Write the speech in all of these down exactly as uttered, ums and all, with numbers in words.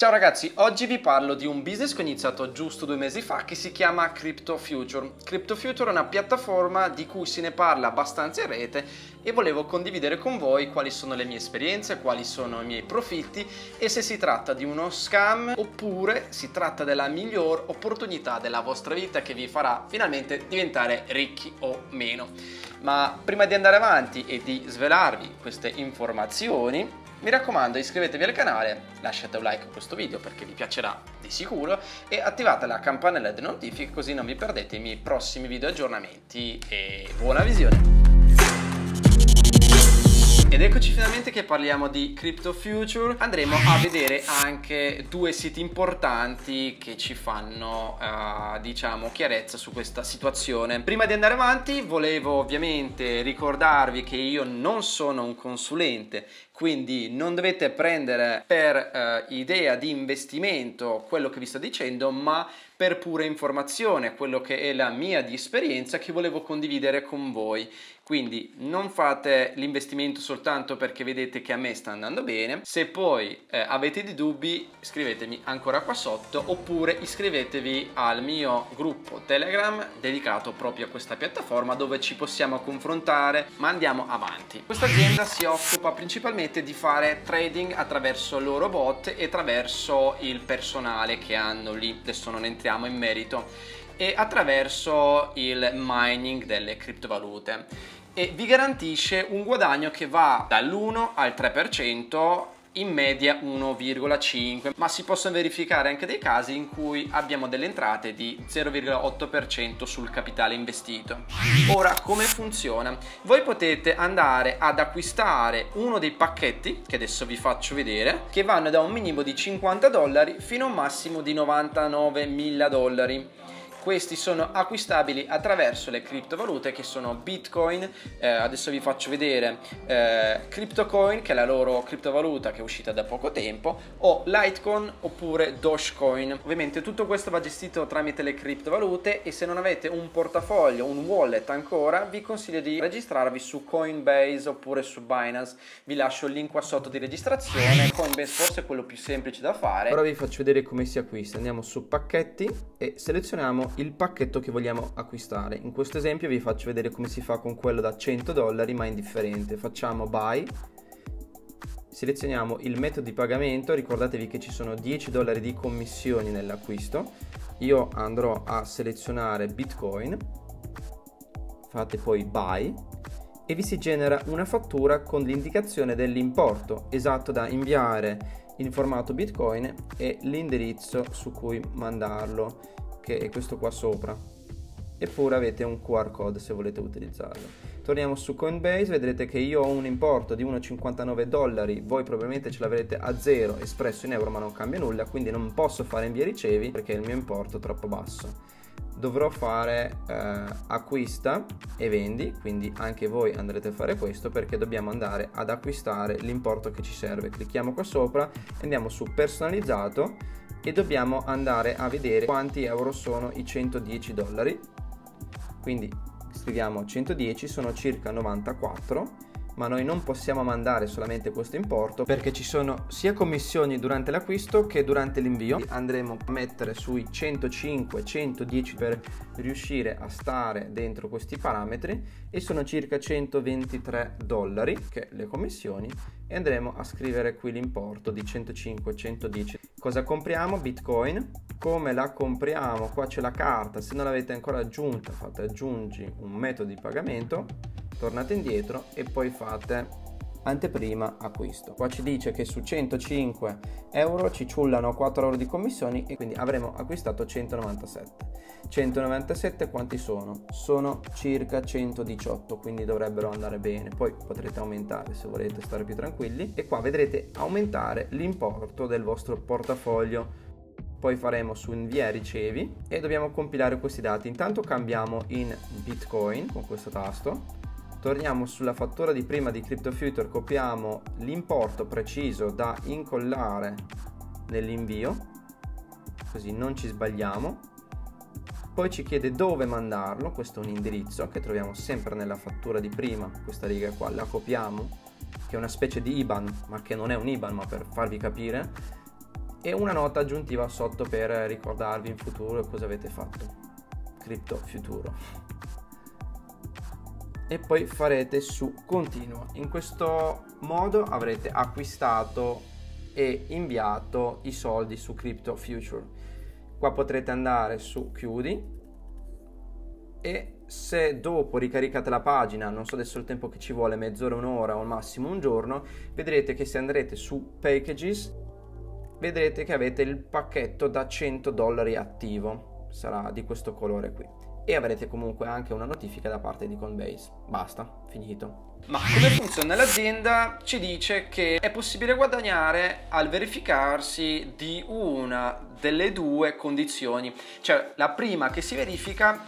Ciao ragazzi, oggi vi parlo di un business che ho iniziato giusto due mesi fa che si chiama Kriptofuture. Kriptofuture è una piattaforma di cui si ne parla abbastanza in rete e volevo condividere con voi quali sono le mie esperienze, quali sono i miei profitti e se si tratta di uno scam oppure si tratta della miglior opportunità della vostra vita che vi farà finalmente diventare ricchi o meno. Ma prima di andare avanti e di svelarvi queste informazioni, mi raccomando, iscrivetevi al canale, lasciate un like a questo video perché vi piacerà di sicuro e attivate la campanella delle notifiche così non vi perdete i miei prossimi video aggiornamenti e buona visione! Ed eccoci finalmente che parliamo di Kriptofuture. Andremo a vedere anche due siti importanti che ci fanno uh, diciamo chiarezza su questa situazione. Prima di andare avanti volevo ovviamente ricordarvi che io non sono un consulente, quindi non dovete prendere per uh, idea di investimento quello che vi sto dicendo, ma per pura informazione, quello che è la mia di esperienza che volevo condividere con voi. Quindi non fate l'investimento soltanto perché vedete che a me sta andando bene. Se poi eh, avete dei dubbi, scrivetemi ancora qua sotto oppure iscrivetevi al mio gruppo Telegram dedicato proprio a questa piattaforma dove ci possiamo confrontare, ma andiamo avanti. Questa azienda si occupa principalmente di fare trading attraverso i loro bot e attraverso il personale che hanno lì, adesso non entriamo in merito, e attraverso il mining delle criptovalute, e vi garantisce un guadagno che va dall'uno al tre per cento, in media uno virgola cinque, ma si possono verificare anche dei casi in cui abbiamo delle entrate di zero virgola otto per cento sul capitale investito. Ora, come funziona? Voi potete andare ad acquistare uno dei pacchetti, che adesso vi faccio vedere, che vanno da un minimo di cinquanta dollari fino a un massimo di novantanovemila dollari. Questi sono acquistabili attraverso le criptovalute che sono Bitcoin, eh, adesso vi faccio vedere eh, KriptoCoin, che è la loro criptovaluta che è uscita da poco tempo, o Litecoin oppure Dogecoin. Ovviamente tutto questo va gestito tramite le criptovalute e se non avete un portafoglio, un wallet ancora, vi consiglio di registrarvi su Coinbase oppure su Binance. Vi lascio il link qua sotto di registrazione. Coinbase forse è quello più semplice da fare. Ora vi faccio vedere come si acquista. Andiamo su pacchetti e selezioniamo il pacchetto che vogliamo acquistare. In questo esempio vi faccio vedere come si fa con quello da cento dollari, ma indifferente. Facciamo buy, selezioniamo il metodo di pagamento, ricordatevi che ci sono dieci dollari di commissioni nell'acquisto. Io andrò a selezionare Bitcoin, fate poi buy e vi si genera una fattura con l'indicazione dell'importo esatto da inviare in formato Bitcoin e l'indirizzo su cui mandarlo, che è questo qua sopra, eppure avete un Q R code se volete utilizzarlo. Torniamo su Coinbase, vedrete che io ho un importo di uno virgola cinquantanove dollari, voi probabilmente ce l'avrete a zero espresso in euro, ma non cambia nulla, quindi non posso fare invia ricevi perché il mio importo è troppo basso. Dovrò fare eh, acquista e vendi, quindi anche voi andrete a fare questo perché dobbiamo andare ad acquistare l'importo che ci serve. Clicchiamo qua sopra, andiamo su personalizzato e dobbiamo andare a vedere quanti euro sono i centodieci dollari, quindi scriviamo centodieci, sono circa novantaquattro, ma noi non possiamo mandare solamente questo importo perché ci sono sia commissioni durante l'acquisto che durante l'invio. Andremo a mettere sui centocinque centodieci per riuscire a stare dentro questi parametri e sono circa centoventitré dollari che le commissioni, e andremo a scrivere qui l'importo di centocinque centodieci. Cosa compriamo? Bitcoin. Come la compriamo? Qua c'è la carta, se non l'avete ancora aggiunta fate aggiungi un metodo di pagamento, tornate indietro e poi fate anteprima acquisto. Qua ci dice che su centocinque euro ci ciullano quattro euro di commissioni e quindi avremo acquistato centonovantasette centonovantasette. Quanti sono? Sono circa centodiciotto, quindi dovrebbero andare bene, poi potrete aumentare se volete stare più tranquilli e qua vedrete aumentare l'importo del vostro portafoglio. Poi faremo su invia ricevi e dobbiamo compilare questi dati. Intanto cambiamo in Bitcoin con questo tasto, torniamo sulla fattura di prima di Kriptofuture, copiamo l'importo preciso da incollare nell'invio, così non ci sbagliamo. Poi ci chiede dove mandarlo, questo è un indirizzo che troviamo sempre nella fattura di prima, questa riga qua la copiamo, che è una specie di I B A N, ma che non è un I B A N, ma per farvi capire. e una nota aggiuntiva sotto per ricordarvi in futuro cosa avete fatto. Kriptofuturo. E poi farete su continuo. In questo modo avrete acquistato e inviato i soldi su Kriptofuture. Qua potrete andare su chiudi e se dopo ricaricate la pagina, non so adesso il tempo che ci vuole, mezz'ora, un'ora o al massimo un giorno, vedrete che se andrete su packages vedrete che avete il pacchetto da cento dollari attivo, sarà di questo colore qui, e avrete comunque anche una notifica da parte di Coinbase. Basta, finito. Ma come funziona l'azienda? Ci dice che è possibile guadagnare al verificarsi di una delle due condizioni, cioè la prima che si verifica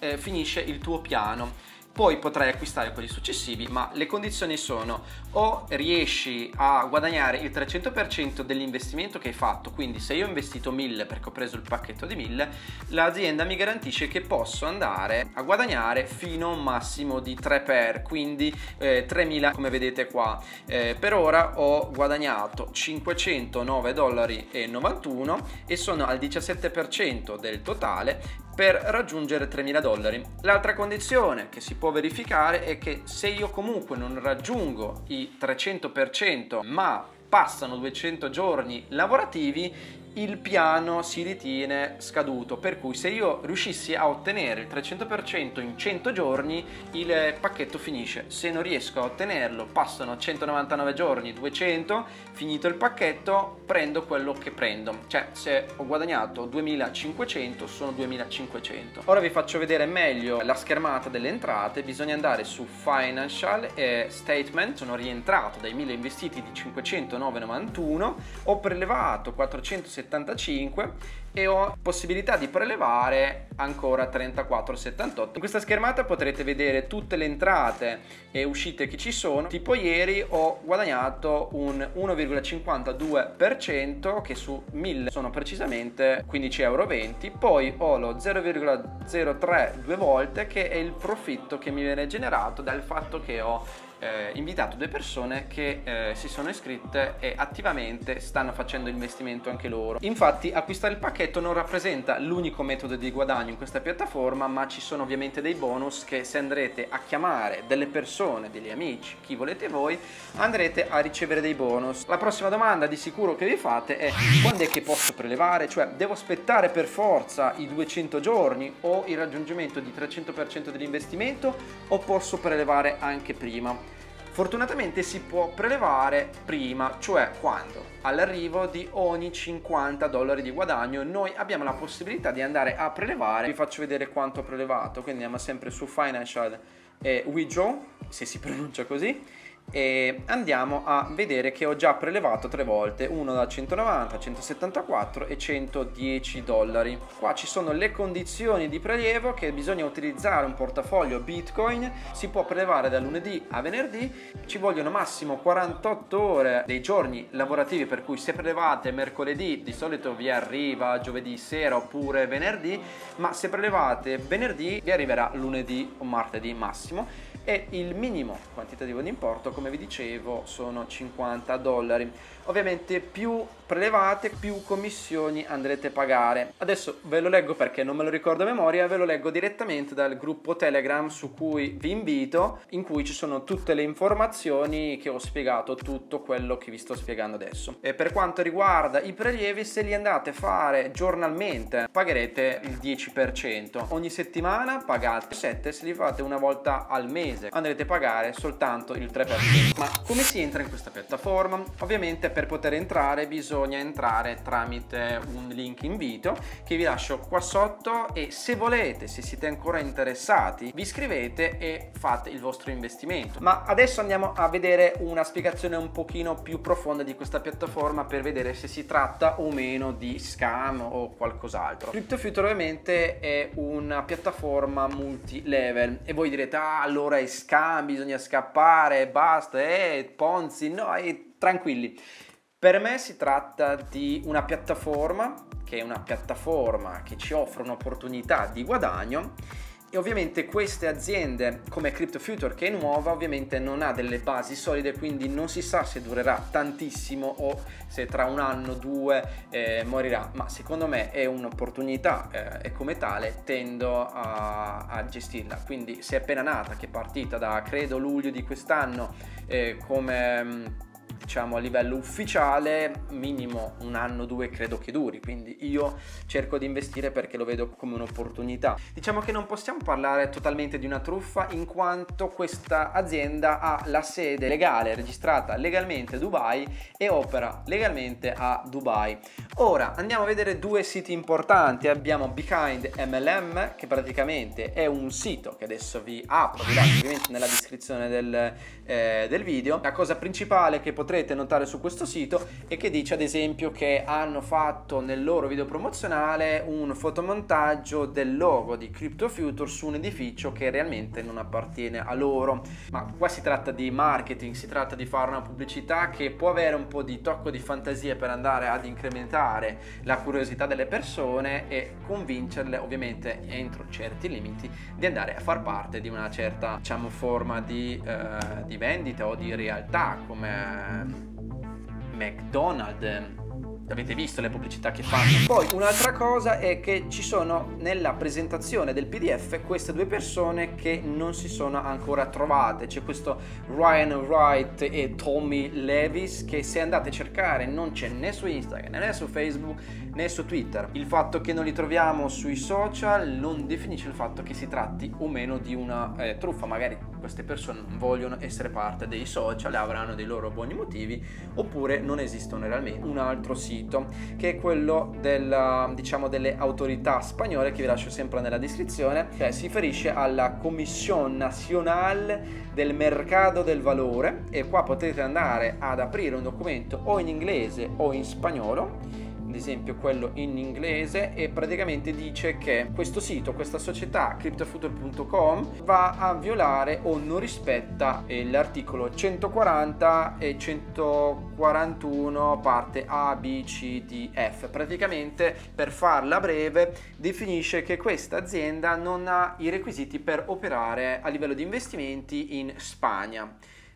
eh, finisce il tuo piano, poi potrai acquistare quelli successivi, ma le condizioni sono: o riesci a guadagnare il trecento per cento dell'investimento che hai fatto, quindi se io ho investito mille perché ho preso il pacchetto di mille, l'azienda mi garantisce che posso andare a guadagnare fino a un massimo di tre per, quindi eh, tremila come vedete qua. Eh, per ora ho guadagnato cinquecentonove dollari e novantuno e sono al diciassette per cento del totale per raggiungere tremila dollari. L'altra condizione che si può verificare è che se io comunque non raggiungo i trecento per cento ma passano duecento giorni lavorativi, il piano si ritiene scaduto, per cui se io riuscissi a ottenere il trecento per cento in cento giorni il pacchetto finisce, se non riesco a ottenerlo passano centonovantanove giorni, duecento, finito il pacchetto prendo quello che prendo, cioè se ho guadagnato duemilacinquecento sono duemilacinquecento. Ora vi faccio vedere meglio la schermata delle entrate, bisogna andare su financial e statement, sono rientrato dai mille investiti di cinquecentonove virgola novantuno, ho prelevato quattrocentosettantacinque e ho possibilità di prelevare ancora trentaquattro virgola settantotto. In questa schermata potrete vedere tutte le entrate e uscite che ci sono, tipo ieri ho guadagnato un uno virgola cinquantadue per cento che su mille sono precisamente quindici virgola venti euro, poi ho lo zero virgola zero tre due volte che è il profitto che mi viene generato dal fatto che ho Eh, invitato due persone che eh, si sono iscritte e attivamente stanno facendo investimento anche loro. Infatti acquistare il pacchetto non rappresenta l'unico metodo di guadagno in questa piattaforma, ma ci sono ovviamente dei bonus che se andrete a chiamare delle persone, degli amici, chi volete voi, andrete a ricevere dei bonus. La prossima domanda di sicuro che vi fate è: quando è che posso prelevare? Cioè devo aspettare per forza i duecento giorni o il raggiungimento di trecento per cento dell'investimento o posso prelevare anche prima? Fortunatamente si può prelevare prima, cioè quando? All'arrivo di ogni cinquanta dollari di guadagno noi abbiamo la possibilità di andare a prelevare. Vi faccio vedere quanto ho prelevato, quindi andiamo sempre su Financial e Withdraw, se si pronuncia così, e andiamo a vedere che ho già prelevato tre volte, uno da centonovanta, centosettantaquattro e centodieci dollari. Qua ci sono le condizioni di prelievo, che bisogna utilizzare un portafoglio Bitcoin, si può prelevare da lunedì a venerdì, ci vogliono massimo quarantotto ore dei giorni lavorativi, per cui se prelevate mercoledì di solito vi arriva giovedì sera oppure venerdì, ma se prelevate venerdì vi arriverà lunedì o martedì massimo, e il minimo quantitativo di importo, come vi dicevo, sono cinquanta dollari. Ovviamente più prelevate più commissioni andrete a pagare. Adesso ve lo leggo perché non me lo ricordo a memoria, ve lo leggo direttamente dal gruppo Telegram su cui vi invito, in cui ci sono tutte le informazioni che ho spiegato, tutto quello che vi sto spiegando adesso. E per quanto riguarda i prelievi, se li andate a fare giornalmente pagherete il dieci per cento, ogni settimana pagate sette, se li fate una volta al mese andrete a pagare soltanto il tre per cento. Ma come si entra in questa piattaforma? Ovviamente per poter entrare bisogna entrare tramite un link invito che vi lascio qua sotto, e se volete, se siete ancora interessati, vi iscrivete e fate il vostro investimento. Ma adesso andiamo a vedere una spiegazione un pochino più profonda di questa piattaforma per vedere se si tratta o meno di scam o qualcos'altro. Kriptofuture ovviamente è una piattaforma multi-level e voi direte: ah, allora è scam, bisogna scappare, basta, eh, Ponzi, no, eh, tranquilli. Per me si tratta di una piattaforma che è una piattaforma che ci offre un'opportunità di guadagno E ovviamente queste aziende come Kriptofuture, che è nuova, ovviamente non ha delle basi solide, quindi non si sa se durerà tantissimo o se tra un anno, due eh, morirà, ma secondo me è un'opportunità eh, e come tale tendo a, a gestirla. Quindi se è appena nata, che è partita da credo luglio di quest'anno eh, come... diciamo a livello ufficiale, minimo un anno o due credo che duri, quindi io cerco di investire perché lo vedo come un'opportunità. Diciamo che non possiamo parlare totalmente di una truffa, in quanto questa azienda ha la sede legale, registrata legalmente a Dubai e opera legalmente a Dubai. Ora andiamo a vedere due siti importanti. Abbiamo Behind M L M, che praticamente è un sito che adesso vi apro, vi lascio ovviamente nella descrizione del, eh, del video. La cosa principale che potete Potrete notare su questo sito e che dice ad esempio che hanno fatto nel loro video promozionale un fotomontaggio del logo di Kriptofuture su un edificio che realmente non appartiene a loro. Ma qua si tratta di marketing, si tratta di fare una pubblicità che può avere un po' di tocco di fantasia per andare ad incrementare la curiosità delle persone e convincerle, ovviamente entro certi limiti, di andare a far parte di una certa, diciamo, forma di, eh, di vendita o di realtà come McDonald's. Avete visto le pubblicità che fanno? Poi un'altra cosa è che ci sono nella presentazione del P D F queste due persone che non si sono ancora trovate. C'è questo Ryan Wright e Tommy Levis, che se andate a cercare non c'è né su Instagram, né su Facebook, né su Twitter. Il fatto che non li troviamo sui social non definisce il fatto che si tratti o meno di una eh, truffa. Magari queste persone non vogliono essere parte dei social, avranno dei loro buoni motivi, oppure non esistono realmente. Un altro sito, che è quello del, diciamo, delle autorità spagnole, che vi lascio sempre nella descrizione, che si riferisce alla Commissione Nazionale del Mercato del Valore, e qua potete andare ad aprire un documento o in inglese o in spagnolo, ad esempio quello in inglese, e praticamente dice che questo sito, questa società Kriptofuture punto com, va a violare o non rispetta l'articolo centoquaranta e centoquarantuno parte A, B, C, D, F. Praticamente, per farla breve, definisce che questa azienda non ha i requisiti per operare a livello di investimenti in Spagna.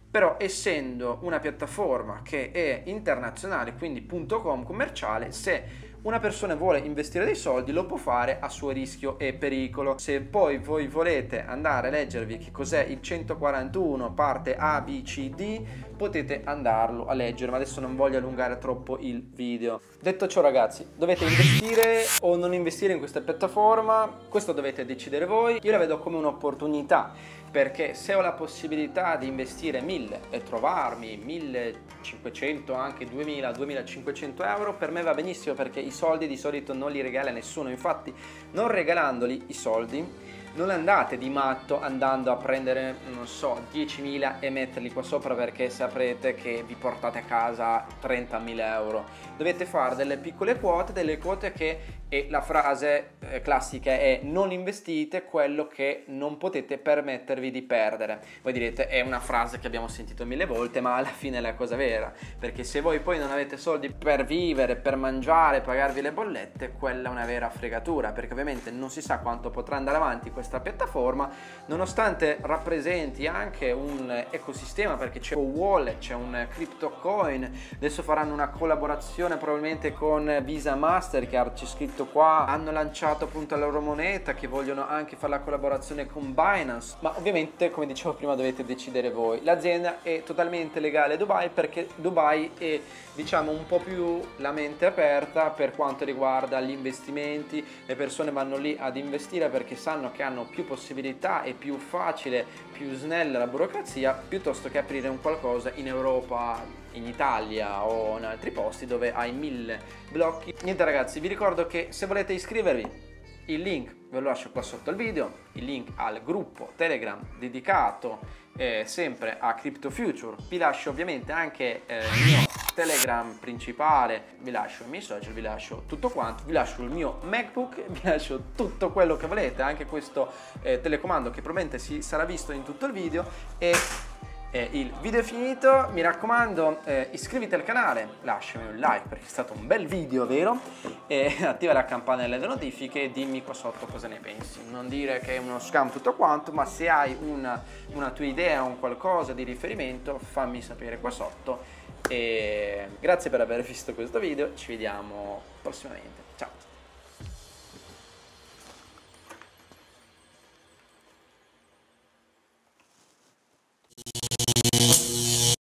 Però, essendo una piattaforma che è internazionale, quindi .com commerciale, se una persona vuole investire dei soldi lo può fare a suo rischio e pericolo. Se poi voi volete andare a leggervi che cos'è il centoquarantuno parte A, B, C, D, potete andarlo a leggere, ma adesso non voglio allungare troppo il video. Detto ciò, ragazzi, dovete investire o non investire in questa piattaforma, questo dovete decidere voi. Io la vedo come un'opportunità, perché se ho la possibilità di investire mille e trovarmi millecinquecento, anche duemila, duemilacinquecento euro, per me va benissimo, perché i soldi di solito non li regala nessuno. Infatti, non regalandoli i soldi, non andate di matto andando a prendere, non so, diecimila e metterli qua sopra, perché saprete che vi portate a casa trentamila euro. Dovete fare delle piccole quote, delle quote che, e la frase classica è: non investite quello che non potete permettervi di perdere. Voi direte, è una frase che abbiamo sentito mille volte, ma alla fine è la cosa vera, perché se voi poi non avete soldi per vivere, per mangiare, pagarvi le bollette, quella è una vera fregatura, perché ovviamente non si sa quanto potrà andare avanti questa piattaforma, nonostante rappresenti anche un ecosistema, perché c'è un wallet, c'è un CryptoCoin, adesso faranno una collaborazione probabilmente con Visa, Mastercard, c'è scritto qua, hanno lanciato appunto la loro moneta, che vogliono anche fare la collaborazione con Binance. Ma ovviamente, come dicevo prima, dovete decidere voi. L'azienda è totalmente legale a Dubai, perché Dubai è, diciamo, un po' più la mente aperta per quanto riguarda gli investimenti. Le persone vanno lì ad investire perché sanno che hanno più possibilità e più facile, più snella la burocrazia, piuttosto che aprire un qualcosa in Europa, in Italia o in altri posti dove hai mille blocchi. Niente ragazzi, vi ricordo che se volete iscrivervi, il link ve lo lascio qua sotto al video, il link al gruppo Telegram dedicato eh, sempre a Kriptofuture. Vi lascio ovviamente anche eh, il mio Telegram principale, vi lascio i miei social, vi lascio tutto quanto, vi lascio il mio MacBook, vi lascio tutto quello che volete, anche questo eh, telecomando che probabilmente si sarà visto in tutto il video. E eh, il video è finito, mi raccomando, eh, iscriviti al canale, lasciami un like perché è stato un bel video, vero? E attiva la campanella delle notifiche e dimmi qua sotto cosa ne pensi. Non dire che è uno scam tutto quanto, ma se hai una, una tua idea, un qualcosa di riferimento, fammi sapere qua sotto. E grazie per aver visto questo video, ci vediamo prossimamente, ciao!